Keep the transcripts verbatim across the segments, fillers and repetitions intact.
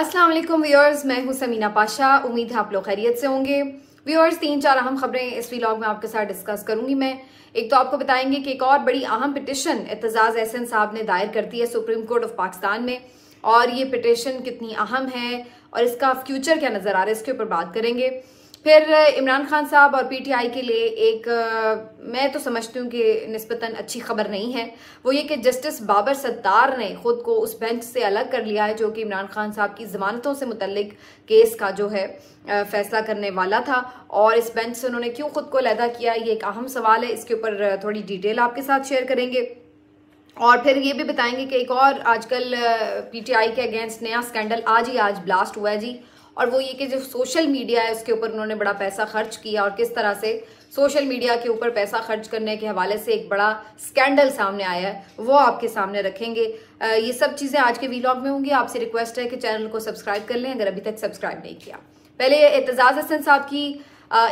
अस्सलाम वालेकुम व्यूअर्स, मैं हूँ समीना पाशा। उम्मीद है आप लोग खैरियत से होंगे। व्यूअर्स, तीन चार अहम खबरें इस व्लॉग में आपके साथ डिस्कस करूंगी मैं। एक तो आपको बताएंगे कि एक और बड़ी अहम पिटिशन एतज़ाज़ अहसन साहब ने दायर करती है सुप्रीम कोर्ट ऑफ पाकिस्तान में, और ये पिटिशन कितनी अहम है और इसका फ्यूचर क्या नज़र आ रहा है, इसके ऊपर बात करेंगे। फिर इमरान खान साहब और पीटीआई के लिए एक आ, मैं तो समझती हूँ कि निस्बतन अच्छी खबर नहीं है, वो ये कि जस्टिस बाबर सत्तार ने ख़ुद को उस बेंच से अलग कर लिया है जो कि इमरान खान साहब की ज़मानतों से मुतल्लिक केस का जो है आ, फैसला करने वाला था। और इस बेंच से उन्होंने क्यों ख़ुद को अलहदा किया, ये एक अहम सवाल है, इसके ऊपर थोड़ी डिटेल आपके साथ शेयर करेंगे। और फिर ये भी बताएंगे कि एक और आजकल पीटीआई के अगेंस्ट नया स्कैंडल आज ही आज ब्लास्ट हुआ है जी, और वो ये कि जो सोशल मीडिया है उसके ऊपर उन्होंने बड़ा पैसा खर्च किया, और किस तरह से सोशल मीडिया के ऊपर पैसा खर्च करने के हवाले से एक बड़ा स्कैंडल सामने आया है, वो आपके सामने रखेंगे। ये सब चीज़ें आज के व्लॉग में होंगी। आपसे रिक्वेस्ट है कि चैनल को सब्सक्राइब कर लें अगर अभी तक सब्सक्राइब नहीं किया। पहले एतज़ाज़ अहसन साहब की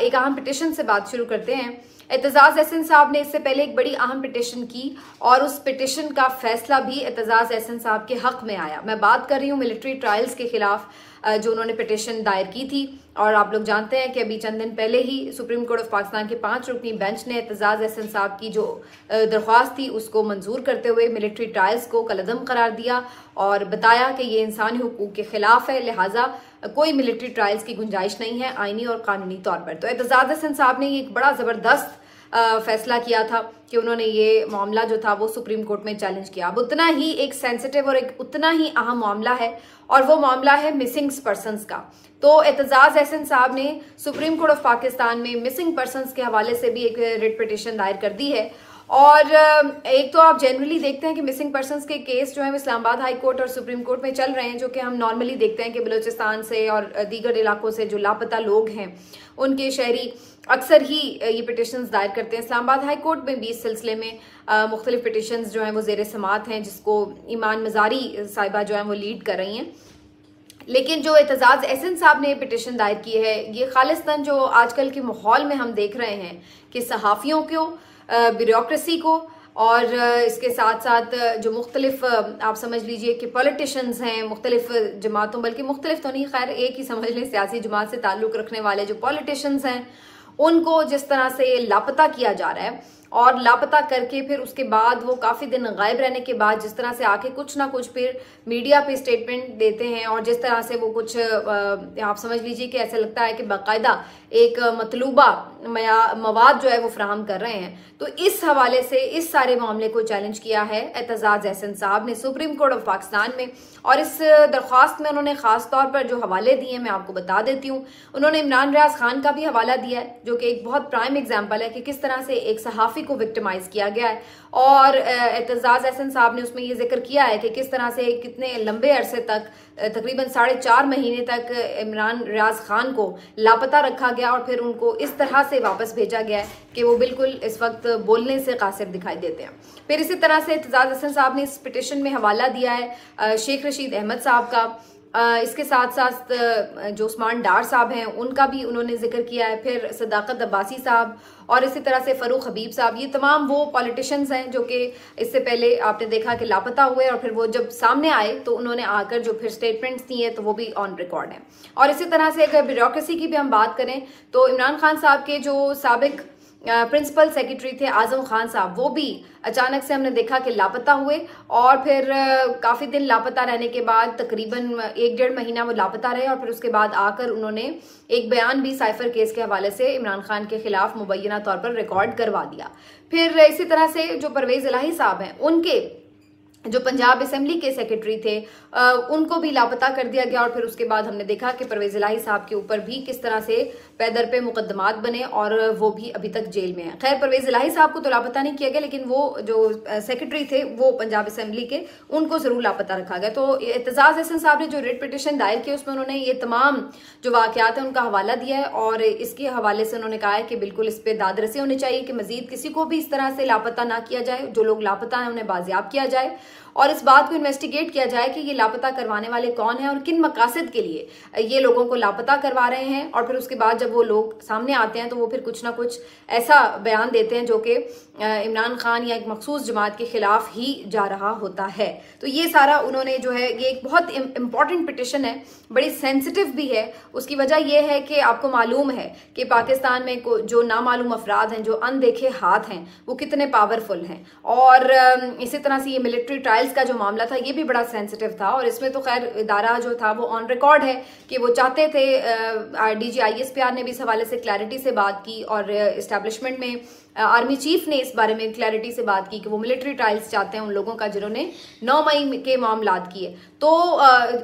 एक अहम पिटिशन से बात शुरू करते हैं। एतज़ाज़ अहसन साहब ने इससे पहले एक बड़ी अहम पिटिशन की, और उस पिटिशन का फैसला भी एतज़ाज़ अहसन साहब के हक़ में आया। मैं बात कर रही हूँ मिलिट्री ट्रायल्स के ख़िलाफ़ जो उन्होंने पिटिशन दायर की थी, और आप लोग जानते हैं कि अभी चंद दिन पहले ही सुप्रीम कोर्ट ऑफ पाकिस्तान के पाँच रुकनी बेंच ने एतज़ाज़ अहसन साहब की जो दरख्वास्त थी उसको मंजूर करते हुए मिलिट्री ट्रायल्स को कलदम करार दिया और बताया कि ये इंसानी हुकूक के ख़िलाफ़ है, लिहाजा कोई मिलिट्री ट्रायल्स की गुंजाइश नहीं है आइनी और कानूनी तौर पर। तो एतज़ाज़ अहसन साहब ने ये एक बड़ा ज़बरदस्त फैसला किया था कि उन्होंने ये मामला जो था वो सुप्रीम कोर्ट में चैलेंज किया। अब उतना ही एक सेंसिटिव और एक उतना ही अहम मामला है, और वो मामला है मिसिंग पर्सनस का। तो एतज़ाज़ अहसन साहब ने सुप्रीम कोर्ट ऑफ पाकिस्तान में मिसिंग पर्सनस के हवाले से भी एक रिट पिटिशन दायर कर दी है। और एक तो आप जनरली देखते हैं कि मिसिंग पर्सनस के केस जो है इस्लामाबाद हाई कोर्ट और सुप्रीम कोर्ट में चल रहे हैं, जो कि हम नॉर्मली देखते हैं कि बलूचिस्तान से और दीगर इलाकों से जो लापता लोग हैं उनके शहरी अक्सर ही ये पिटिशंस दायर करते हैं। इस्लामाबाद हाई कोर्ट में भी इस सिलसिले में मुख्तलिफ पिटिशंस जो हैं वो ज़ेर समात हैं, जिसको ईमान मज़ारी साहिबा जो हैं वो लीड कर रही हैं। लेकिन जो एतज़ाज़ अहसन साहब ने पिटिशन दायर की है, ये खालिस्तन जो आजकल के माहौल में हम देख रहे हैं कि सहाफ़ियों को, ब्यूरोक्रेसी को, और इसके साथ साथ जो मुख्तलिफ आप समझ लीजिए कि पॉलिटिशन्स हैं मुख्तलिफ जमातों, बल्कि मुख्तलिफ तो नहीं, खैर एक ही समझ लें, सियासी जमात से ताल्लुक़ रखने वाले जो पॉलिटिशन्स हैं उनको जिस तरह से लापता किया जा रहा है, और लापता करके फिर उसके बाद वो काफ़ी दिन गायब रहने के बाद जिस तरह से आके कुछ ना कुछ फिर मीडिया पे स्टेटमेंट देते हैं, और जिस तरह से वो कुछ आप समझ लीजिए कि ऐसा लगता है कि बाकायदा एक मतलूबा मवाद जो है वो फ्राहम कर रहे हैं। तो इस हवाले से इस सारे मामले को चैलेंज किया है एतज़ाज़ अहसन साहब ने सुप्रीम कोर्ट ऑफ पाकिस्तान में, और इस दरख्वास्त में उन्होंने ख़ास तौर पर जो हवाले दिए मैं आपको बता देती हूँ। उन्होंने इमरान रियाज खान का भी हवाला दिया है, जो कि एक बहुत प्राइम एग्जाम्पल है कि किस तरह से एक सहाफ़ी को विक्टिमाइज किया गया है, और एतज़ाज़ अहसन साहब ने उसमें यह जिक्र किया है कि किस तरह से कितने लंबे अरसे तक, तकरीबन साढ़े चार महीने तक इमरान रियाज खान को लापता रखा गया, और फिर उनको इस तरह से वापस भेजा गया है कि वो बिल्कुल इस वक्त बोलने से कासिर दिखाई देते हैं। फिर इसी तरह से एतज़ाज़ अहसन साहब ने इस पिटिशन में हवाला दिया है शेख रशीद अहमद साहब का, इसके साथ साथ जो उस्मान डार साहब हैं उनका भी उन्होंने जिक्र किया है, फिर सदाकत अब्बासी साहब, और इसी तरह से फ़रूख हबीब साहब। ये तमाम वो पॉलिटिशियंस हैं जो कि इससे पहले आपने देखा कि लापता हुए, और फिर वो जब सामने आए तो उन्होंने आकर जो फिर स्टेटमेंट्स दी हैं तो वो भी ऑन रिकॉर्ड हैं। और इसी तरह से अगर ब्यूरोक्रेसी की भी हम बात करें तो इमरान खान साहब के जो साबिक प्रिंसिपल सेक्रेटरी थे आज़म खान साहब, वो भी अचानक से हमने देखा कि लापता हुए, और फिर काफ़ी दिन लापता रहने के बाद तकरीबन एक डेढ़ महीना वो लापता रहे, और फिर उसके बाद आकर उन्होंने एक बयान भी साइफर केस के हवाले से इमरान खान के ख़िलाफ़ मुबैना तौर पर रिकॉर्ड करवा दिया। फिर इसी तरह से जो परवेज़ इलाही साहब हैं, उनके जो पंजाब असम्बली के सेक्रेटरी थे आ, उनको भी लापता कर दिया गया, और फिर उसके बाद हमने देखा कि परवेज़ इलाही साहब के ऊपर भी किस तरह से पैदर पे मुकदमात बने और वो भी अभी तक जेल में हैं। खैर परवेज़ इलाही साहब को तो लापता नहीं किया गया, लेकिन वो जो सेक्रेटरी थे वो पंजाब असम्बली के, उनको ज़रूर लापता रखा गया। तो एतज़ाज़ अहसन साहब ने जो रिट पिटिशन दायर किया उसमें उन्होंने ये तमाम जो वाक़यात हैं उनका हवाला दिया है, और इसके हवाले से उन्होंने कहा है कि बिल्कुल इस पर दादरसी होनी चाहिए कि मज़ीद किसी को भी इस तरह से लापता ना किया जाए, जो लोग लापता हैं उन्हें बाजियाब किया जाए, और इस बात को इन्वेस्टिगेट किया जाए कि ये लापता करवाने वाले कौन हैं और किन मकासद के लिए ये लोगों को लापता करवा रहे हैं। और फिर उसके बाद जब वो लोग सामने आते हैं तो वो फिर कुछ ना कुछ ऐसा बयान देते हैं जो कि इमरान खान या एक मखसूस जमात के खिलाफ ही जा रहा होता है। तो ये सारा उन्होंने जो है, ये एक बहुत इम्पॉर्टेंट पिटिशन है, बड़ी सेंसिटिव भी है। उसकी वजह यह है कि आपको मालूम है कि पाकिस्तान में जो नामालूम अफराद हैं, जो अनदेखे हाथ हैं, वो कितने पावरफुल हैं। और इसी तरह से ये मिलिट्री ट्रायल्स का जो मामला था ये भी बड़ा सेंसिटिव था, और इसमें तो खैर इदारा जो था वो ऑन रिकॉर्ड है कि वो चाहते थे, D G I S P R ने भी इस हवाले से क्लैरिटी से बात की और इस्टेब्लिशमेंट में आर्मी चीफ ने इस बारे में क्लैरिटी से बात की कि वो मिलिट्री ट्रायल्स चाहते हैं उन लोगों का जिन्होंने नौ मई के मामलात किए। तो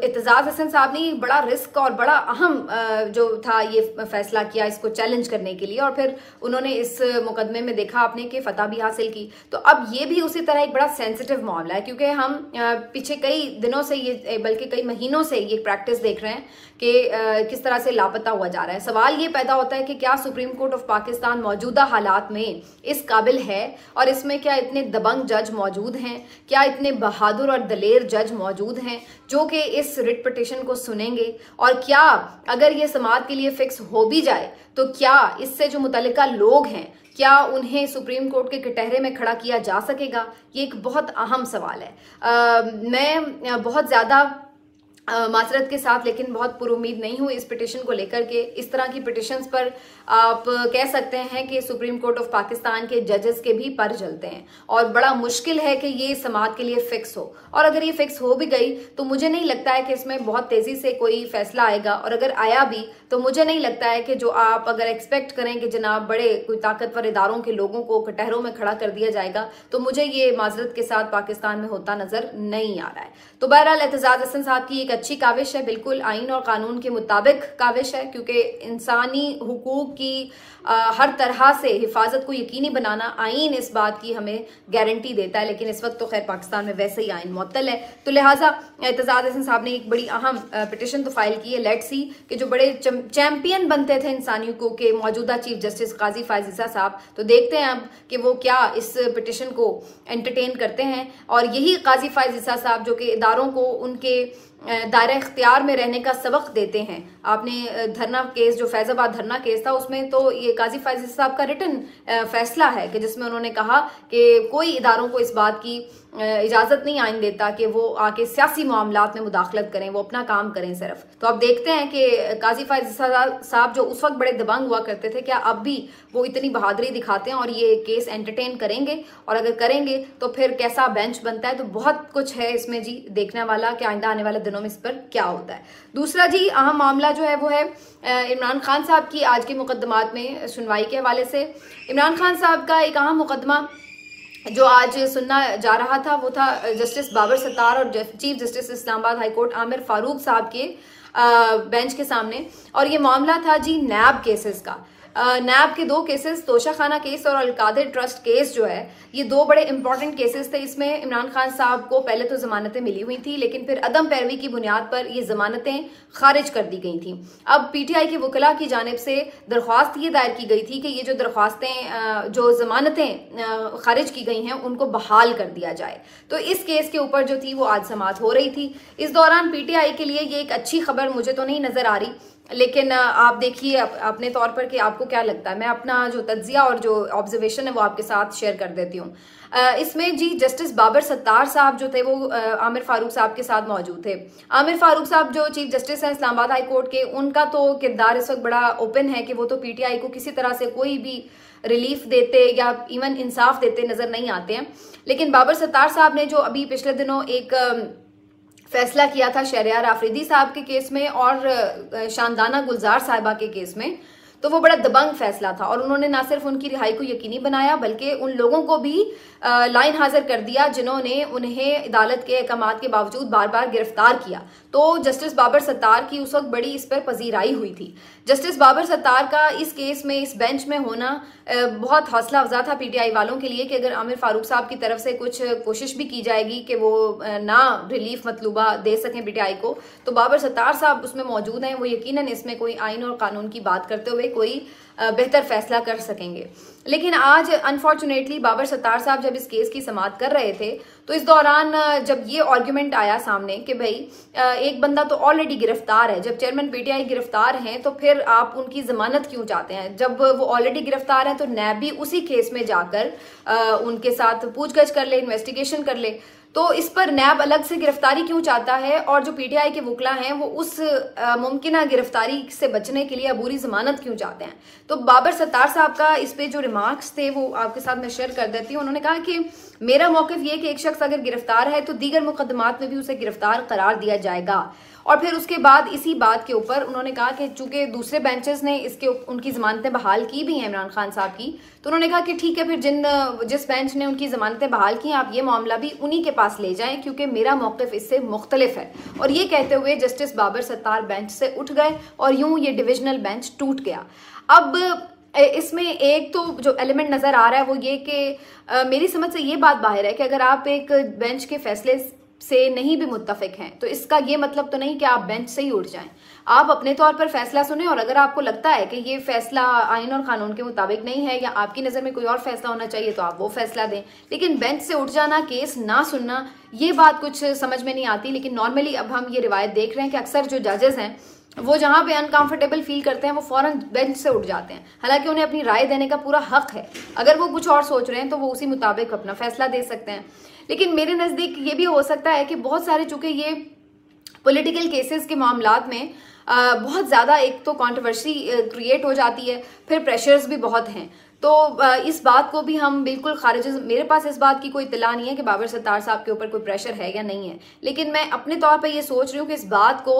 एतज़ाज़ अहसन साहब ने बड़ा रिस्क और बड़ा अहम जो था ये फैसला किया इसको चैलेंज करने के लिए, और फिर उन्होंने इस मुकदमे में देखा आपने कि फतह भी हासिल की। तो अब ये भी उसी तरह एक बड़ा सेंसिटिव मामला है, क्योंकि हम पीछे कई दिनों से ये, बल्कि कई महीनों से ये प्रैक्टिस देख रहे हैं कि किस तरह से लापता हुआ जा रहा है। सवाल ये पैदा होता है कि क्या सुप्रीम कोर्ट ऑफ पाकिस्तान मौजूदा हालात में इस काबिल है, और इसमें क्या इतने दबंग जज मौजूद हैं, क्या इतने बहादुर और दलेर जज मौजूद हैं जो कि इस रिट पिटीशन को सुनेंगे, और क्या अगर ये समाअत के लिए फिक्स हो भी जाए तो क्या इससे जो मुतल्लिका लोग हैं क्या उन्हें सुप्रीम कोर्ट के कटहरे में खड़ा किया जा सकेगा। ये एक बहुत अहम सवाल है। आ, मैं बहुत ज़्यादा Uh, मासरत के साथ लेकिन बहुत पुरुमीद नहीं हुई इस पिटिशन को लेकर के। इस तरह की पिटिशन्स पर आप कह सकते हैं कि सुप्रीम कोर्ट ऑफ पाकिस्तान के जजेस के भी पर जलते हैं, और बड़ा मुश्किल है कि ये समाअत के लिए फिक्स हो, और अगर ये फिक्स हो भी गई तो मुझे नहीं लगता है कि इसमें बहुत तेज़ी से कोई फैसला आएगा, और अगर आया भी तो मुझे नहीं लगता है कि जो आप अगर एक्सपेक्ट करें कि जनाब बड़े कोई ताकतवर इदारों के लोगों को कटहरों में खड़ा कर दिया जाएगा, तो मुझे ये माजरत के साथ पाकिस्तान में होता नज़र नहीं आ रहा है। तो बहरहाल एतज़ाज़ अहसन साहब की एक अच्छी काविश है, बिल्कुल आइन और कानून के मुताबिक काविश है, क्योंकि इंसानी हुकूक की आ, हर तरह से हिफाजत को यकीनी बनाना आइन इस बात की हमें गारंटी देता है। लेकिन इस वक्त तो खैर पाकिस्तान में वैसे ही आइन मुअत्तल है। तो लिहाजा एतज़ाज़ अहसन साहब ने एक बड़ी अहम पिटिशन तो फाइल की है। लेट सी कि जो बड़े चैंपियन बनते थे इंसानी हुकूक के मौजूदा चीफ जस्टिस काजी फैज़ ईसा साहब, तो देखते हैं अब कि वो क्या इस पिटिशन को एंटरटेन करते हैं। और यही काजी फैज़ ईसा साहब जो कि इदारों को उनके दायरा इख्तियार में रहने का सबक देते हैं। आपने धरना केस जो फैज़ाबाद धरना केस था उसमें तो ये काजी फैज़ ईसा साहब का रिटन फैसला है कि जिसमें उन्होंने कहा कि कोई इदारों को इस बात की इजाज़त नहीं आइन देता कि वो आके सियासी मामलात में मुदाखलत करें, वो अपना काम करें सिर्फ। तो आप देखते हैं कि काजी फैज़ ईसा साहब जो उस वक्त बड़े दबंग हुआ करते थे, क्या अब भी वो इतनी बहादुरी दिखाते हैं और ये केस एंटरटेन करेंगे, और अगर करेंगे तो फिर कैसा बेंच बनता है। तो बहुत कुछ है इसमें जी देखने वाला कि आइंदा आने वाले दिनों में इस पर क्या होता है। दूसरा जी अहम मामला जो है वो है इमरान खान साहब की आज के मुकदमात में सुनवाई के हवाले से। इमरान खान साहब का एक अहम मुकदमा जो आज सुनना जा रहा था वो था जस्टिस बाबर सत्तार और chief justice Islamabad high court Aamir Farooq साहब के बेंच के सामने, और ये मामला था जी नैब केसेस का। नैब के दो केसेस, तोशाखाना केस और अलकादर ट्रस्ट केस जो है, ये दो बड़े इंपॉर्टेंट केसेस थे। इसमें इमरान खान साहब को पहले तो ज़मानतें मिली हुई थी, लेकिन फिर अदम पैरवी की बुनियाद पर ये ज़मानतें खारिज कर दी गई थीं। अब पीटीआई के वकला की जानिब से दरख्वास्त ये दायर की गई थी कि ये जो दरख्वास्तें जो ज़मानतें खारिज की गई हैं उनको बहाल कर दिया जाए। तो इस केस के ऊपर जो थी वो आज समाअत हो रही थी। इस दौरान पीटीआई के लिए ये एक अच्छी खबर मुझे तो नहीं नज़र आ रही, लेकिन आप देखिए आप, अपने तौर पर कि आपको क्या लगता है। मैं अपना जो तज्जिया और जो ऑब्जर्वेशन है वो आपके साथ शेयर कर देती हूँ। इसमें जी जस्टिस बाबर सत्तार साहब जो थे वो आमिर फारूक साहब के साथ मौजूद थे। आमिर फारूक साहब जो चीफ जस्टिस हैं इस्लामाबाद हाई कोर्ट के, उनका तो किरदार इस वक्त बड़ा ओपन है कि वो तो पीटीआई को किसी तरह से कोई भी रिलीफ देते या इवन इंसाफ देते नज़र नहीं आते हैं। लेकिन बाबर सत्तार साहब ने जो अभी पिछले दिनों एक फैसला किया था शेरयार आफरीदी साहब के केस में और शानदाना गुलजार साहिबा के केस में, तो वो बड़ा दबंग फैसला था, और उन्होंने ना सिर्फ उनकी रिहाई को यकीनी बनाया बल्कि उन लोगों को भी लाइन हाजिर कर दिया जिन्होंने उन्हें अदालत के अहकामात के बावजूद बार बार गिरफ्तार किया। तो जस्टिस बाबर सत्तार की उस वक्त बड़ी इस पर पजीराई हुई थी। जस्टिस बाबर सत्तार का इस केस में इस बेंच में होना बहुत हौसला अफजा था पीटीआई वालों के लिए कि अगर आमिर फारूक साहब की तरफ से कुछ कोशिश भी की जाएगी कि वो ना रिलीफ मतलूबा दे सकें पीटीआई को, तो बाबर सत्तार साहब उसमें मौजूद हैं, वो यकीनन इसमें कोई आइन और कानून की बात करते हुए कोई बेहतर फैसला कर सकेंगे। लेकिन आज अनफॉर्चुनेटली बाबर सत्तार साहब जब इस केस की समाअत कर रहे थे तो इस दौरान जब ये आर्ग्यूमेंट आया सामने कि भाई एक बंदा तो ऑलरेडी गिरफ्तार है, जब चेयरमैन पीटीआई गिरफ्तार हैं तो फिर आप उनकी ज़मानत क्यों चाहते हैं, जब वो ऑलरेडी गिरफ्तार हैं तो नैब भी उसी केस में जाकर उनके साथ पूछगछ कर ले, इन्वेस्टिगेशन कर ले, तो इस पर नैब अलग से गिरफ्तारी क्यों चाहता है और जो पीटीआई के वकील हैं वो उस मुमकिन गिरफ्तारी से बचने के लिए अबूरी जमानत क्यों चाहते हैं। तो बाबर सत्तार साहब का इस पे जो रिमार्क्स थे वो आपके साथ मैं शेयर कर देती हूँ। उन्होंने कहा कि मेरा मौक़िफ़ ये कि एक शख्स अगर गिरफ्तार है तो दीगर मुकदमात में भी उसे गिरफ्तार करार दिया जाएगा। और फिर उसके बाद इसी बात के ऊपर उन्होंने कहा कि चूंकि दूसरे बेंचेस ने इसके उनकी ज़मानतें बहाल की भी हैं इमरान खान साहब की, तो उन्होंने कहा कि ठीक है, फिर जिन जिस बेंच ने उनकी ज़मानतें बहाल की हैं आप ये मामला भी उन्हीं के पास ले जाएं क्योंकि मेरा मौक़िफ़ इससे मुख्तलिफ है। और ये कहते हुए जस्टिस बाबर सत्तार बेंच से उठ गए और यूँ ये डिविजनल बेंच टूट गया। अब इसमें एक तो जो एलिमेंट नज़र आ रहा है वो ये कि मेरी समझ से ये बात बाहर है कि अगर आप एक बेंच के फैसले से नहीं भी मुत्तफिक हैं तो इसका ये मतलब तो नहीं कि आप बेंच से ही उठ जाएं। आप अपने तौर पर फैसला सुने और अगर आपको लगता है कि ये फैसला आइन और कानून के मुताबिक नहीं है या आपकी नज़र में कोई और फैसला होना चाहिए तो आप वो फैसला दें, लेकिन बेंच से उठ जाना, केस ना सुनना, ये बात कुछ समझ में नहीं आती। लेकिन नॉर्मली अब हम ये रिवायत देख रहे हैं कि अक्सर जो जजेज़ हैं वो जहाँ पे अनकंफर्टेबल फील करते हैं वो फौरन बेंच से उठ जाते हैं, हालांकि उन्हें अपनी राय देने का पूरा हक है। अगर वो कुछ और सोच रहे हैं तो वो उसी मुताबिक अपना फैसला दे सकते हैं। लेकिन मेरे नज़दीक ये भी हो सकता है कि बहुत सारे, चूँकि ये पॉलिटिकल केसेस के मामलात में आ, बहुत ज़्यादा एक तो कंट्रोवर्सी क्रिएट हो जाती है, फिर प्रेशर्स भी बहुत हैं, तो आ, इस बात को भी हम बिल्कुल खारिज, मेरे पास इस बात की कोई इतला नहीं है कि बाबर सत्तार साहब के ऊपर कोई प्रेशर है या नहीं है, लेकिन मैं अपने तौर पे ये सोच रही हूँ कि इस बात को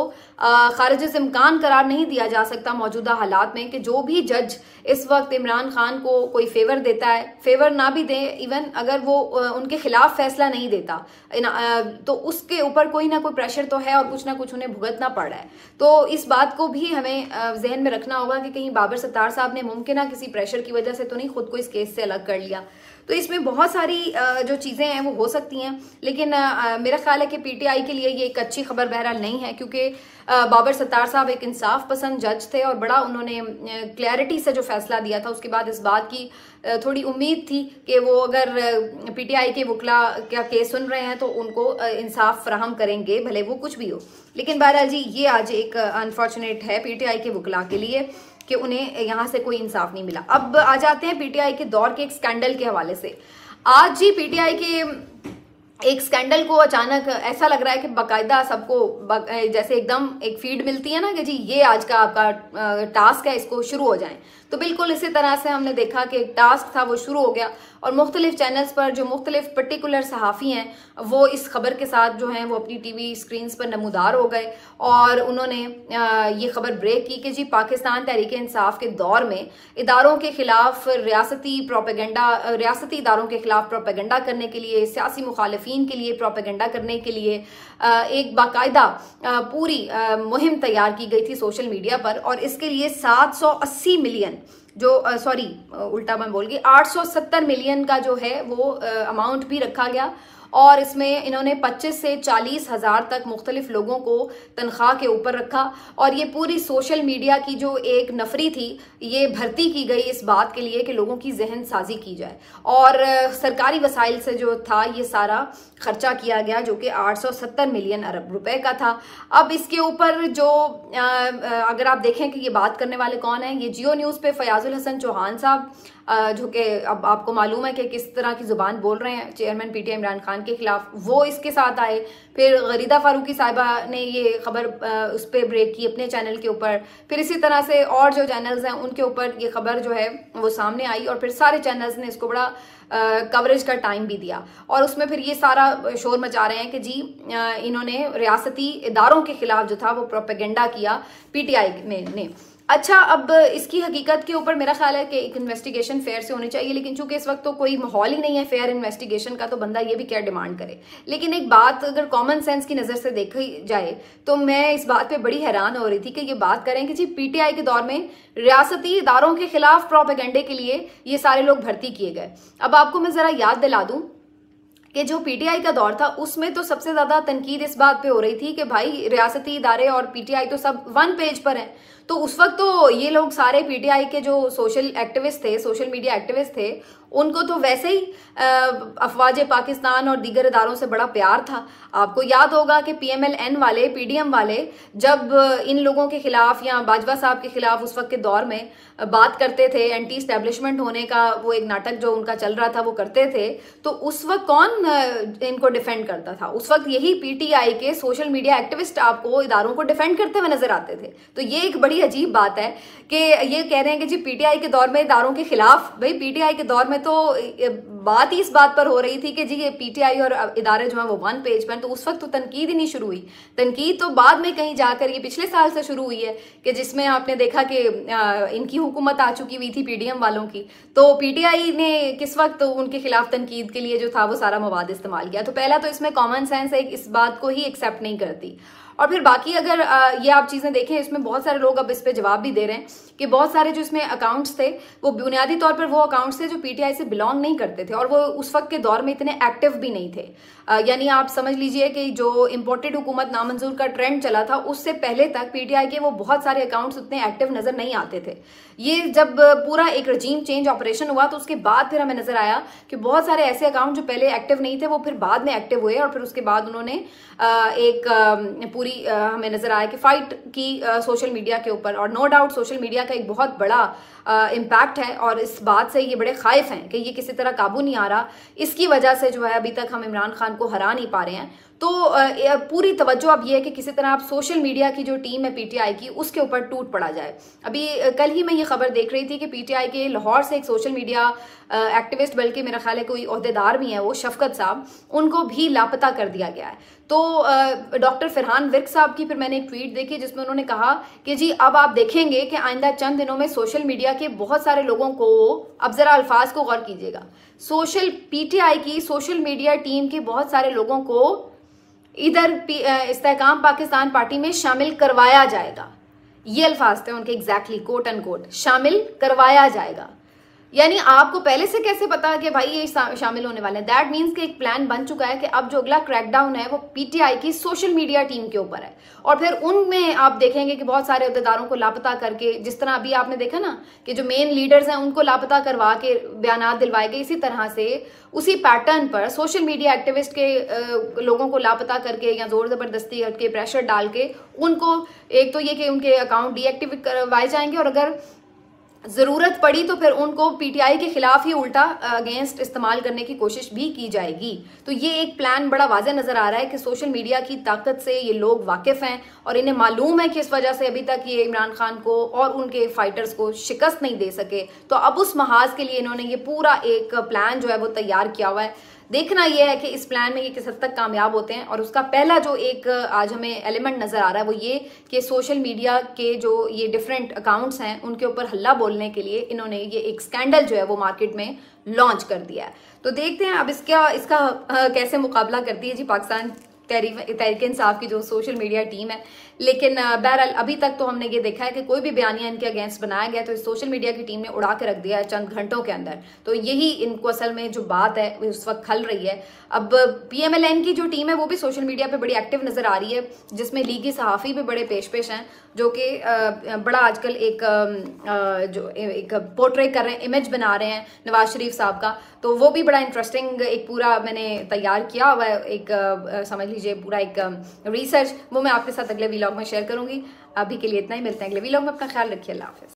खारिज इम्कान करार नहीं दिया जा सकता मौजूदा हालात में कि जो भी जज इस वक्त इमरान खान को कोई फेवर देता है, फेवर ना भी दें, इवन अगर वो उनके खिलाफ फैसला नहीं देता तो उसके ऊपर कोई ना कोई प्रेशर तो है और कुछ ना कुछ उन्हें भुगतना पड़ रहा है। तो इस बात को भी हमें जहन में रखना होगा कि कहीं बाबर सत्तार साहब ने मुमकिन किसी प्रेशर की वजह से तो नहीं खुद को इस केस से अलग कर लिया। तो इसमें बहुत सारी जो चीज़ें हैं वो हो सकती हैं, लेकिन मेरा ख्याल है कि पीटीआई के लिए ये एक अच्छी खबर बहरहाल नहीं है क्योंकि बाबर सत्तार साहब एक इंसाफ पसंद जज थे और बड़ा उन्होंने क्लैरिटी से जो फैसला दिया था उसके बाद इस बात की थोड़ी उम्मीद थी कि वो अगर पीटीआई के वकला का केस सुन रहे हैं तो उनको इंसाफ फराहम करेंगे, भले वो कुछ भी हो। लेकिन बहरहाल जी ये आज एक अनफॉर्चुनेट है पीटीआई के वकला के लिए कि उन्हें यहाँ से कोई इंसाफ नहीं मिला। अब आ जाते हैं पीटीआई के दौर के एक स्कैंडल के हवाले से। आज जी पीटीआई के एक स्कैंडल को अचानक ऐसा लग रहा है कि बाकायदा सबको जैसे एकदम एक फीड मिलती है ना कि जी ये आज का आपका टास्क है, इसको शुरू हो जाए, तो बिल्कुल इसी तरह से हमने देखा कि एक टास्क था वो शुरू हो गया और मुख्तलिफ चैनल्स पर जो मुख्तलिफ पर्टिकुलर सहाफ़ी हैं वो इस खबर के साथ जो हैं वो अपनी टीवी स्क्रीन्स पर नमूदार हो गए और उन्होंने ये खबर ब्रेक की कि जी पाकिस्तान तहरीक इंसाफ के दौर में इदारों के खिलाफ रियासती प्रोपेगेंडा रियासती इदारों के खिलाफ प्रोपेगेंडा करने के लिए, सियासी मुखालफीन के लिए प्रोपेगेंडा करने के लिए एक बाकायदा पूरी मुहिम तैयार की गई थी सोशल मीडिया पर और इसके लिए सात सौ अस्सी मिलियन जो सॉरी उल्टा मैं बोल गई आठ सौ सत्तर मिलियन का जो है वो अमाउंट भी रखा गया और इसमें इन्होंने पच्चीस से चालीस हज़ार तक मुख्तलिफ लोगों को तनख्वाह के ऊपर रखा और ये पूरी सोशल मीडिया की जो एक नफरी थी ये भर्ती की गई इस बात के लिए कि लोगों की जहन साजी की जाए और सरकारी वसाइल से जो था ये सारा खर्चा किया गया जो कि आठ सौ सत्तर मिलियन अरब रुपए का था। अब इसके ऊपर जो अगर आप देखें कि ये बात करने वाले कौन हैं, ये जियो न्यूज़ पे फयाजुल हसन चौहान साहब जो कि अब आपको मालूम है कि किस तरह की ज़ुबान बोल रहे हैं चेयरमैन पीटीआई इमरान खान के खिलाफ, वो इसके साथ आए। फिर गरीदा फारूकी साहिबा ने ये खबर उस पर ब्रेक की अपने चैनल के ऊपर, फिर इसी तरह से और जो चैनल्स हैं उनके ऊपर ये खबर जो है वो सामने आई और फिर सारे चैनल्स ने इसको बड़ा कवरेज का टाइम भी दिया और उसमें फिर ये सारा शोर मचा रहे हैं कि जी इन्होंने रियासती इदारों के खिलाफ जो था वो प्रोपेगेंडा किया पीटीआई में ने। अच्छा, अब इसकी हकीकत के ऊपर मेरा ख्याल है कि एक इन्वेस्टिगेशन फेयर से होनी चाहिए, लेकिन चूंकि इस वक्त तो कोई माहौल ही नहीं है फेयर इन्वेस्टिगेशन का, तो बंदा ये भी क्या डिमांड करे। लेकिन एक बात अगर कॉमन सेंस की नज़र से देखी जाए तो मैं इस बात पे बड़ी हैरान हो रही थी कि ये बात करें कि जी पीटीआई के दौर में रियासती इदारों के खिलाफ प्रोपेगेंडे के लिए ये सारे लोग भर्ती किए गए। अब आपको मैं ज़रा याद दिला दूँ कि जो पीटीआई का दौर था उसमें तो सबसे ज्यादा तनकीद इस बात पे हो रही थी कि भाई रियासती इदारे और पीटीआई तो सब वन पेज पर हैं। तो उस वक्त तो ये लोग सारे पीटीआई के जो सोशल एक्टिविस्ट थे, सोशल मीडिया एक्टिविस्ट थे, उनको तो वैसे ही अफवाज पाकिस्तान और दीगर इदारों से बड़ा प्यार था। आपको याद होगा कि पीएमएलएन वाले, पीडीएम वाले जब इन लोगों के खिलाफ या बाजवा साहब के खिलाफ उस वक्त के दौर में बात करते थे, एंटी स्टैब्लिशमेंट होने का वो एक नाटक जो उनका चल रहा था वो करते थे, तो उस वक्त कौन इनको डिफेंड करता था? उस वक्त यही पीटीआई के सोशल मीडिया एक्टिविस्ट आपको इदारों को डिफेंड करते हुए नजर आते थे। तो ये एक बड़ी अजीब बात है कि ये कह रहे हैं कि जी पीटीआई के दौर में इदारों के खिलाफ, भाई पीटीआई के दौर में तो बात ही इस बात पर हो रही थी कि जी ये पीटीआई और इदारे जो हैं वो वन पेज पर, तो उस वक्त तो तनकीद ही नहीं शुरू हुई। तनकीद तो बाद में कहीं जाकर ये पिछले साल से शुरू हुई है कि जिसमें आपने देखा कि इनकी हुकूमत आ चुकी हुई थी पीडीएम वालों की, तो पीटीआई ने किस वक्त उनके खिलाफ तनकीद के लिए जो था वो सारा मवाद इस्तेमाल किया। तो पहला तो इसमें कॉमन सेंस है, इस बात को ही एक्सेप्ट नहीं करती। और फिर बाकी अगर ये आप चीज़ें देखें, इसमें बहुत सारे लोग अब इस पे जवाब भी दे रहे हैं कि बहुत सारे जो इसमें अकाउंट्स थे वो बुनियादी तौर पर वो अकाउंट्स थे जो पीटीआई से बिलोंग नहीं करते थे और वो उस वक्त के दौर में इतने एक्टिव भी नहीं थे। यानी आप समझ लीजिए कि जो इम्पोर्टेड हुकूमत नामंजूर का ट्रेंड चला था उससे पहले तक पीटीआई के वो बहुत सारे अकाउंट्स उतने एक्टिव नज़र नहीं आते थे। ये जब पूरा एक रजीम चेंज ऑपरेशन हुआ तो उसके बाद फिर हमें नज़र आया कि बहुत सारे ऐसे अकाउंट जो पहले एक्टिव नहीं थे वो फिर बाद में एक्टिव हुए और फिर उसके बाद उन्होंने एक पूरी हमें नजर आया कि फाइट की सोशल मीडिया के ऊपर। और नो डाउट सोशल मीडिया का एक बहुत बड़ा इम्पैक्ट है और इस बात से ये बड़े खाइफ हैं कि ये किसी तरह काबू नहीं आ रहा, इसकी वजह से जो है अभी तक हम इमरान खान को हरा नहीं पा रहे हैं। तो पूरी तवज्जो अब ये है कि किसी तरह आप सोशल मीडिया की जो टीम है पीटीआई की उसके ऊपर टूट पड़ा जाए। अभी कल ही मैं ये खबर देख रही थी कि पीटीआई के लाहौर से एक सोशल मीडिया एक्टिविस्ट, बल्कि मेरा ख्याल है कोई अहदेदार भी है वो, शफकत साहब, उनको भी लापता कर दिया गया है। तो डॉक्टर फरहान विर्क साहब की फिर मैंने एक ट्वीट देखी जिसमें उन्होंने कहा कि जी अब आप देखेंगे कि आइंदा चंद दिनों में सोशल मीडिया के बहुत सारे लोगों को, अब ज़रा अल्फाज को गौर कीजिएगा, सोशल पीटीआई की सोशल मीडिया टीम के बहुत सारे लोगों को इधर इस्तेहकाम पाकिस्तान पार्टी में शामिल करवाया जाएगा। ये अल्फाज थे उनके एग्जैक्टली, कोट एंड कोट, शामिल करवाया जाएगा। यानी आपको पहले से कैसे पता कि भाई ये शामिल होने वाले हैं? दैट मीन्स कि एक प्लान बन चुका है कि अब जो अगला क्रैकडाउन है वो पीटीआई की सोशल मीडिया टीम के ऊपर है। और फिर उनमें आप देखेंगे कि बहुत सारे अहदेदारों को लापता करके, जिस तरह अभी आपने देखा ना कि जो मेन लीडर्स हैं उनको लापता करवा के बयान दिलवाए गए, इसी तरह से उसी पैटर्न पर सोशल मीडिया एक्टिविस्ट के लोगों को लापता करके या जोर ज़बरदस्ती करके प्रेशर डाल के उनको, एक तो ये कि उनके अकाउंट डीएक्टिवेट करवाए जाएंगे और अगर ज़रूरत पड़ी तो फिर उनको पीटीआई के खिलाफ ही उल्टा अगेंस्ट इस्तेमाल करने की कोशिश भी की जाएगी। तो ये एक प्लान बड़ा वाज़ह नज़र आ रहा है कि सोशल मीडिया की ताकत से ये लोग वाकिफ़ हैं और इन्हें मालूम है कि इस वजह से अभी तक ये इमरान खान को और उनके फाइटर्स को शिकस्त नहीं दे सके। तो अब उस महाज के लिए इन्होंने ये पूरा एक प्लान जो है वो तैयार किया हुआ है। देखना यह है कि इस प्लान में ये किस हद तक कामयाब होते हैं। और उसका पहला जो एक आज हमें एलिमेंट नज़र आ रहा है वो ये कि सोशल मीडिया के जो ये डिफरेंट अकाउंट्स हैं उनके ऊपर हल्ला बोलने के लिए इन्होंने ये एक स्कैंडल जो है वो मार्केट में लॉन्च कर दिया है। तो देखते हैं अब इसका इसका कैसे मुकाबला करती है जी पाकिस्तान तहरीक इंसाफ की जो सोशल मीडिया टीम है। लेकिन बहरहाल अभी तक तो हमने ये देखा है कि कोई भी बयानिया इनके अगेंस्ट बनाया गया तो इस सोशल मीडिया की टीम ने उड़ा के रख दिया है चंद घंटों के अंदर। तो यही इनको असल में जो बात है उस वक्त खल रही है। अब पीएमएलएन की जो टीम है वो भी सोशल मीडिया पे बड़ी एक्टिव नज़र आ रही है, जिसमें लीगी सहाफ़ी भी बड़े पेश पेश हैं जो कि बड़ा आजकल एक जो एक पोर्ट्रेट कर रहे हैं, इमेज बना रहे हैं नवाज शरीफ साहब का। तो वो भी बड़ा इंटरेस्टिंग एक पूरा मैंने तैयार किया हुआ है, एक समझ लीजिए पूरा एक रिसर्च, वो मैं आपके साथ अगले व्लॉग में शेयर करूंगी। अभी के लिए इतना ही, मिलते हैं अगले व्लॉग में, अपना ख्याल रखिए, अल्लाह हाफिज़।